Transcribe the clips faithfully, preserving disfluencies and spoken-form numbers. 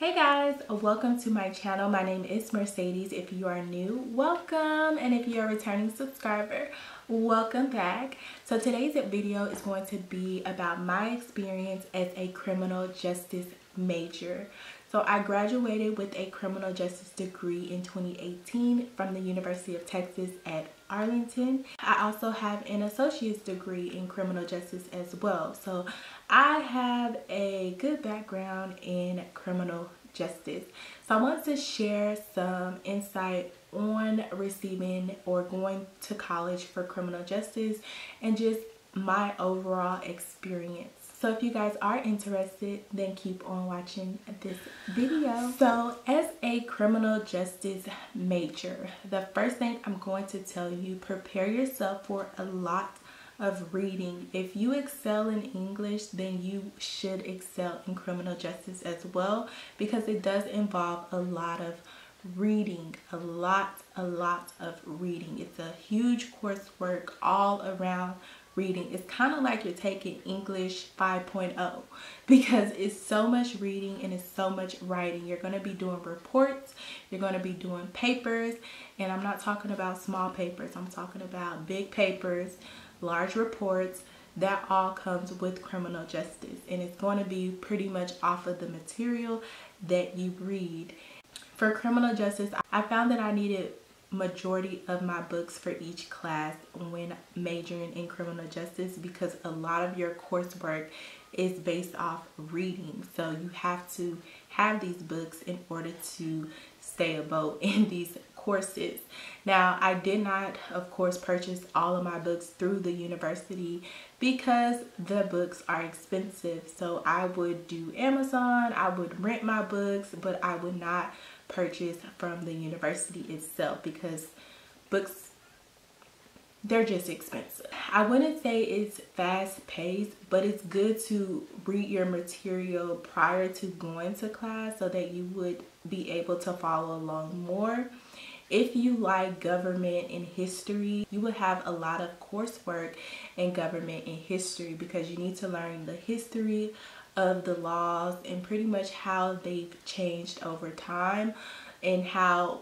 Hey guys, welcome to my channel. My name is Mercadez. If you are new, welcome. And if you're a returning subscriber, welcome back. So today's video is going to be about my experience as a criminal justice major. So I graduated with a criminal justice degree in twenty eighteen from the University of Texas at Arlington. I also have an associate's degree in criminal justice as well. So I have a good background in criminal justice. So I want to share some insight on receiving or going to college for criminal justice and just my overall experience. So if you guys are interested, then keep on watching this video. So as a criminal justice major, the first thing I'm going to tell you, prepare yourself for a lot of reading. If you excel in English, then you should excel in criminal justice as well, because it does involve a lot of reading, a lot, a lot of reading. It's a huge coursework all around. Reading. It's kind of like you're taking English five point oh because it's so much reading and it's so much writing. You're going to be doing reports, you're going to be doing papers, and I'm not talking about small papers, I'm talking about big papers, large reports. That all comes with criminal justice, and it's going to be pretty much off of the material that you read. For criminal justice, I found that I needed majority of my books for each class when majoring in criminal justice, because a lot of your coursework is based off reading, so you have to have these books in order to stay afloat in these courses. Now, I did not, of course, purchase all of my books through the university because the books are expensive, so I would do Amazon, I would rent my books, but I would not purchase from the university itself because books, they're just expensive. I wouldn't say it's fast paced, but it's good to read your material prior to going to class so that you would be able to follow along more. If you like government and history, you will have a lot of coursework in government and history because you need to learn the history of the laws and pretty much how they've changed over time and how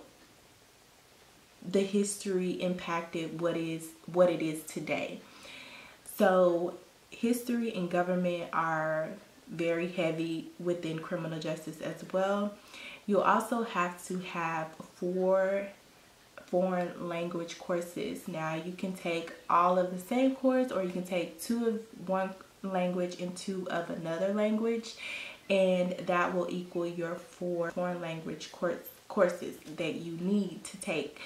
the history impacted what is what it is today. So history and government are very heavy within criminal justice as well. You also have to have four foreign language courses. Now you can take all of the same course, or you can take two of one language and two of another language, and that will equal your four foreign language course courses that you need to take.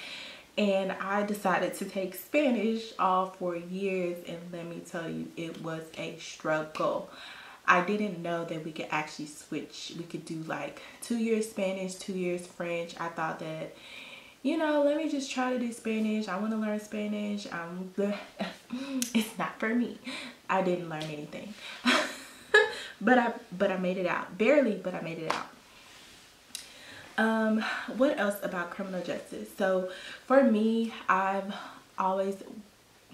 And I decided to take Spanish all four years, and let me tell you, it was a struggle. I didn't know that we could actually switch. We could do like two years Spanish, two years French. I thought that, you know, let me just try to do Spanish. I want to learn Spanish. Um, it's not for me. I didn't learn anything, but I but I made it out. Barely, but I made it out. Um, what else about criminal justice? So for me, I've always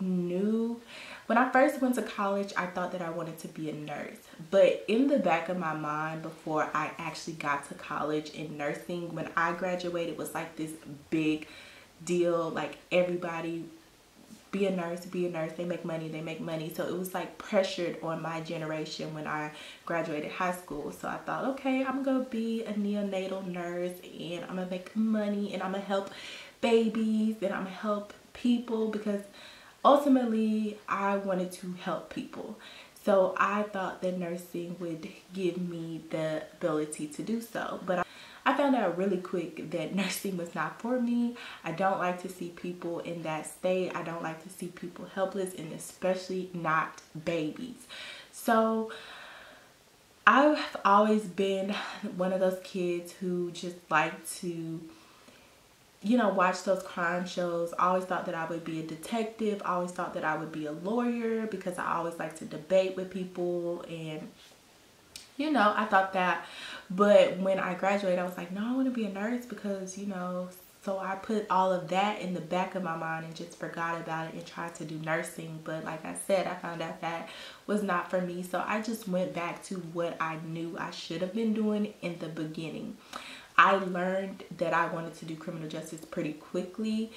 knew. When I first went to college, I thought that I wanted to be a nurse, but in the back of my mind before I actually got to college in nursing, when I graduated, was like this big deal, like everybody be a nurse, be a nurse, they make money, they make money. So it was like pressured on my generation when I graduated high school. So I thought, okay, I'm gonna be a neonatal nurse and I'm gonna make money and I'm gonna help babies and I'm gonna help people, because ultimately, I wanted to help people. So I thought that nursing would give me the ability to do so. But I found out really quick that nursing was not for me. I don't like to see people in that state. I don't like to see people helpless, and especially not babies. So I've always been one of those kids who just like to, you know, watch those crime shows. I always thought that I would be a detective. I always thought that I would be a lawyer because I always like to debate with people, and you know, I thought that. But when I graduated, I was like, no, I want to be a nurse because, you know, So I put all of that in the back of my mind and just forgot about it and tried to do nursing. But like I said, I found out that was not for me. So I just went back to what I knew I should have been doing in the beginning. I learned that I wanted to do criminal justice pretty quickly.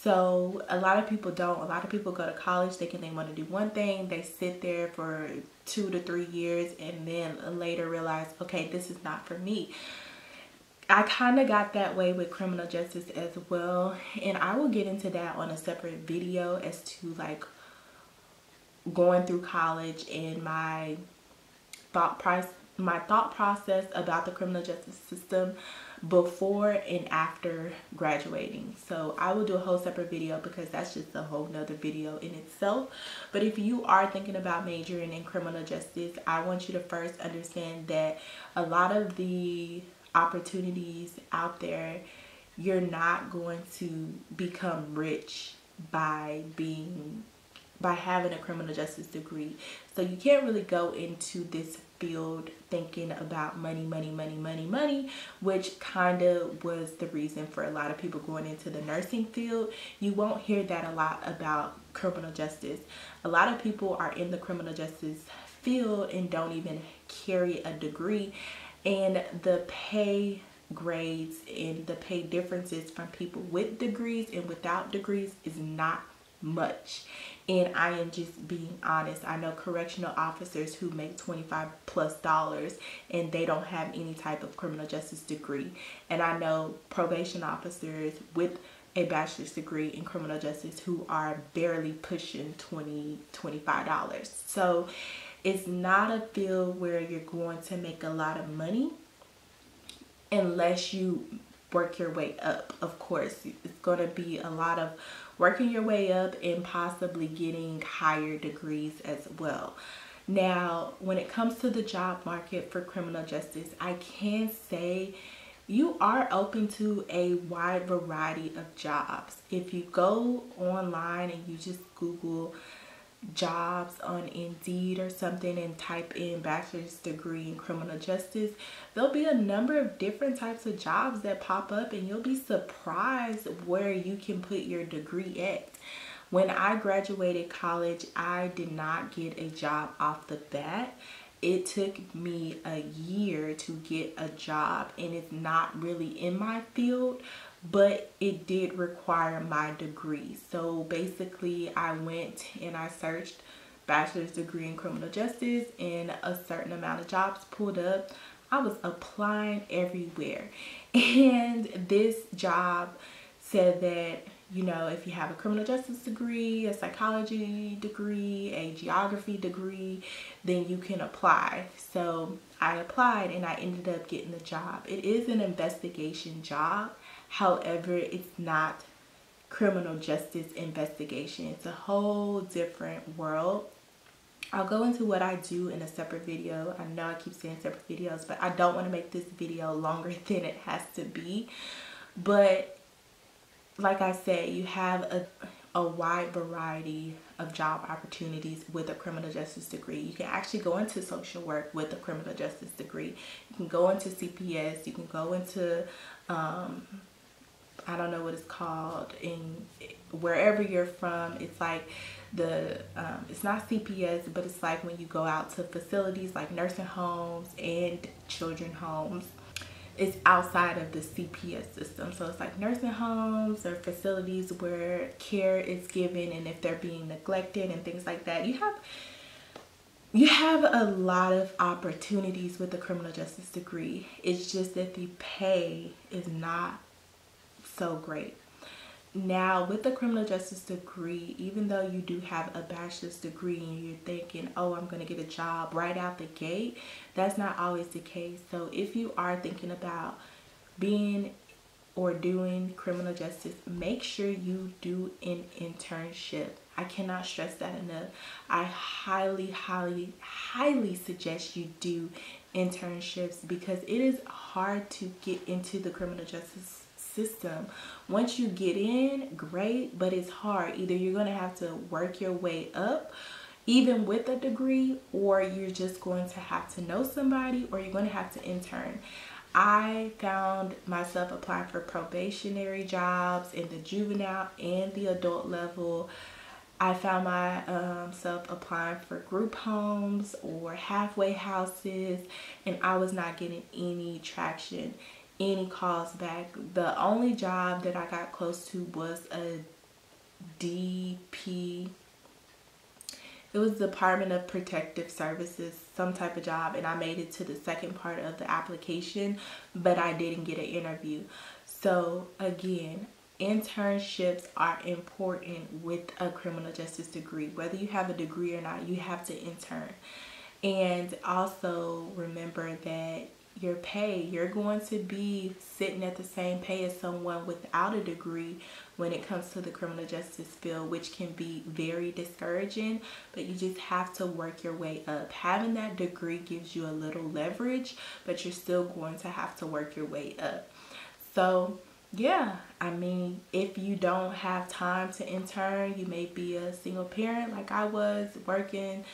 So a lot of people don't. A lot of people go to college thinking they want to do one thing. They sit there for two to three years and then later realize, okay, this is not for me. I kind of got that way with criminal justice as well. And I will get into that on a separate video as to like going through college and my thought process. my thought process about the criminal justice system before and after graduating. So I will do a whole separate video because that's just a whole nother video in itself. But if you are thinking about majoring in criminal justice, I want you to first understand that a lot of the opportunities out there, you're not going to become rich by being by having a criminal justice degree. So you can't really go into this field thinking about money, money, money, money, money, which kind of was the reason for a lot of people going into the nursing field. You won't hear that a lot about criminal justice. A lot of people are in the criminal justice field and don't even carry a degree, and the pay grades and the pay differences from people with degrees and without degrees is not much. And I am just being honest. I know correctional officers who make twenty-five plus dollars and they don't have any type of criminal justice degree. And I know probation officers with a bachelor's degree in criminal justice who are barely pushing twenty, twenty-five dollars. So it's not a field where you're going to make a lot of money unless you work your way up. Of course, it's going to be a lot of working your way up and possibly getting higher degrees as well. Now, when it comes to the job market for criminal justice, I can say you are open to a wide variety of jobs. If you go online and you just Google jobs on Indeed or something and type in bachelor's degree in criminal justice, there'll be a number of different types of jobs that pop up, and you'll be surprised where you can put your degree at. When I graduated college, I did not get a job off the bat. It took me a year to get a job, and it's not really in my field, but it did require my degree. So basically, I went and I searched bachelor's degree in criminal justice, and a certain amount of jobs pulled up. I was applying everywhere, and this job said that, you know, if you have a criminal justice degree, a psychology degree, a geography degree, then you can apply. So I applied and I ended up getting the job. It is an investigation job. However, it's not criminal justice investigation. It's a whole different world. I'll go into what I do in a separate video. I know I keep saying separate videos, but I don't want to make this video longer than it has to be. But like I said, you have a, a wide variety of job opportunities with a criminal justice degree. You can actually go into social work with a criminal justice degree. You can go into C P S. You can go into... Um, I don't know what it's called in wherever you're from. It's like the um, it's not C P S, but it's like when you go out to facilities like nursing homes and children homes. It's outside of the C P S system, so it's like nursing homes or facilities where care is given, and if they're being neglected and things like that. You have you have a lot of opportunities with a criminal justice degree. It's just that the pay is not so great. Now, with the criminal justice degree, even though you do have a bachelor's degree and you're thinking, oh, I'm going to get a job right out the gate, that's not always the case. So if you are thinking about being or doing criminal justice, make sure you do an internship. I cannot stress that enough. I highly, highly, highly suggest you do internships because it is hard to get into the criminal justice system. Once you get in, great, but it's hard. Either you're going to have to work your way up even with a degree, or you're just going to have to know somebody, or you're going to have to intern. I found myself applying for probationary jobs in the juvenile and the adult level. I found myself applying for group homes or halfway houses, and I was not getting any traction, any calls back. The only job that I got close to was a D P. It was the Department of Protective Services, some type of job, and I made it to the second part of the application, but I didn't get an interview. So again, internships are important with a criminal justice degree. Whether you have a degree or not, you have to intern. And also remember that your pay, you're going to be sitting at the same pay as someone without a degree when it comes to the criminal justice field, which can be very discouraging, but you just have to work your way up. Having that degree gives you a little leverage, but you're still going to have to work your way up. So yeah, I mean, if you don't have time to intern, you may be a single parent like I was, working,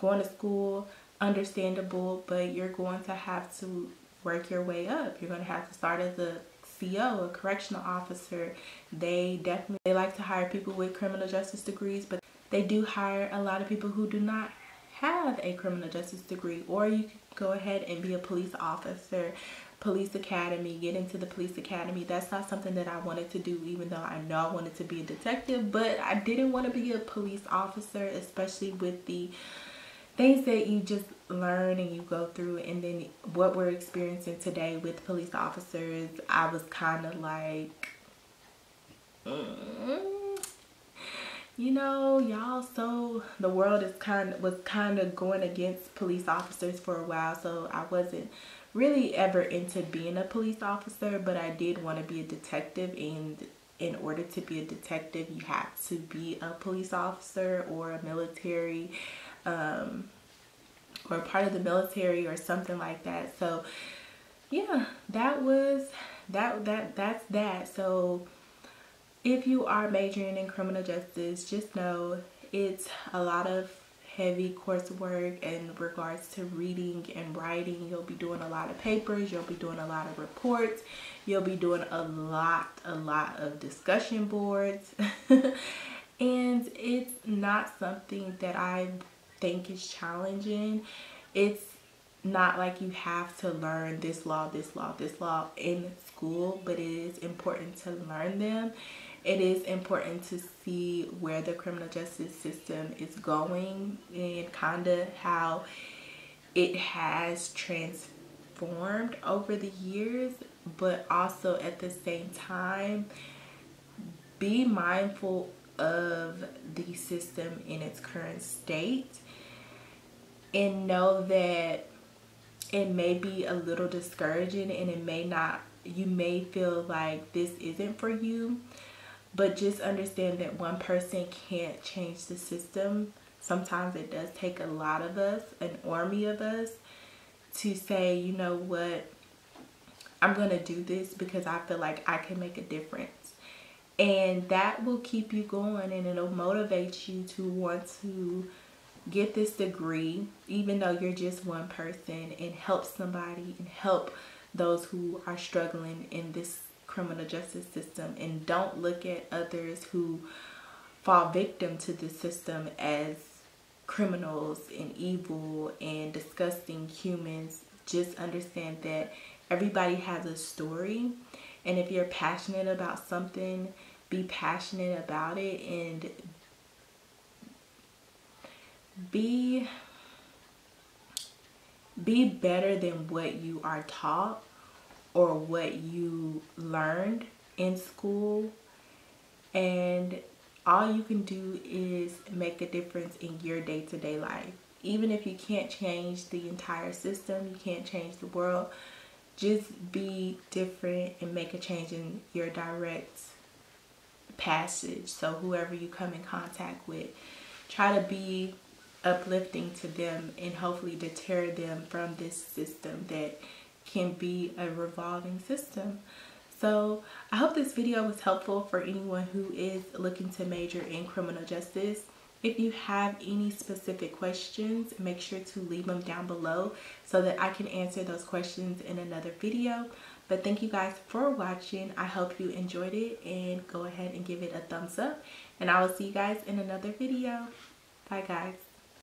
going to school, understandable, but you're going to have to work your way up. You're going to have to start as a C O, a correctional officer. They definitely they like to hire people with criminal justice degrees, but they do hire a lot of people who do not have a criminal justice degree. Or you can go ahead and be a police officer, police academy, get into the police academy. That's not something that I wanted to do, even though I know I wanted to be a detective, but I didn't want to be a police officer, especially with the things that you just learn and you go through, and then what we're experiencing today with police officers. I was kind of like, mm, you know, y'all, so the world is kind of was kind of going against police officers for a while, so I wasn't really ever into being a police officer, but I did want to be a detective. And in order to be a detective, you have to be a police officer or a military um or part of the military or something like that. So yeah, that was that that that's that. So if you are majoring in criminal justice, just know it's a lot of heavy coursework in regards to reading and writing. You'll be doing a lot of papers, you'll be doing a lot of reports, you'll be doing a lot a lot of discussion boards and it's not something that I think is challenging. It's not like you have to learn this law, this law, this law in school, but it is important to learn them. It is important to see where the criminal justice system is going and kind of how it has transformed over the years, but also at the same time, be mindful of the system in its current state, and know that it may be a little discouraging, and it may not, you may feel like this isn't for you, but just understand that one person can't change the system. Sometimes it does take a lot of us, an army of us, to say, you know what, I'm gonna do this because I feel like I can make a difference. And that will keep you going, and it'll motivate you to want to get this degree, even though you're just one person, and help somebody and help those who are struggling in this criminal justice system. And don't look at others who fall victim to this system as criminals and evil and disgusting humans. Just understand that everybody has a story. And if you're passionate about something, be passionate about it, and be be better than what you are taught or what you learned in school. And all you can do is make a difference in your day-to-day life. Even if you can't change the entire system, you can't change the world, just be different and make a change in your direct passage. So whoever you come in contact with, try to be uplifting to them and hopefully deter them from this system that can be a revolving system. So I hope this video was helpful for anyone who is looking to major in criminal justice. If you have any specific questions, make sure to leave them down below so that I can answer those questions in another video. But thank you guys for watching. I hope you enjoyed it, and go ahead and give it a thumbs up. And I will see you guys in another video. Bye guys.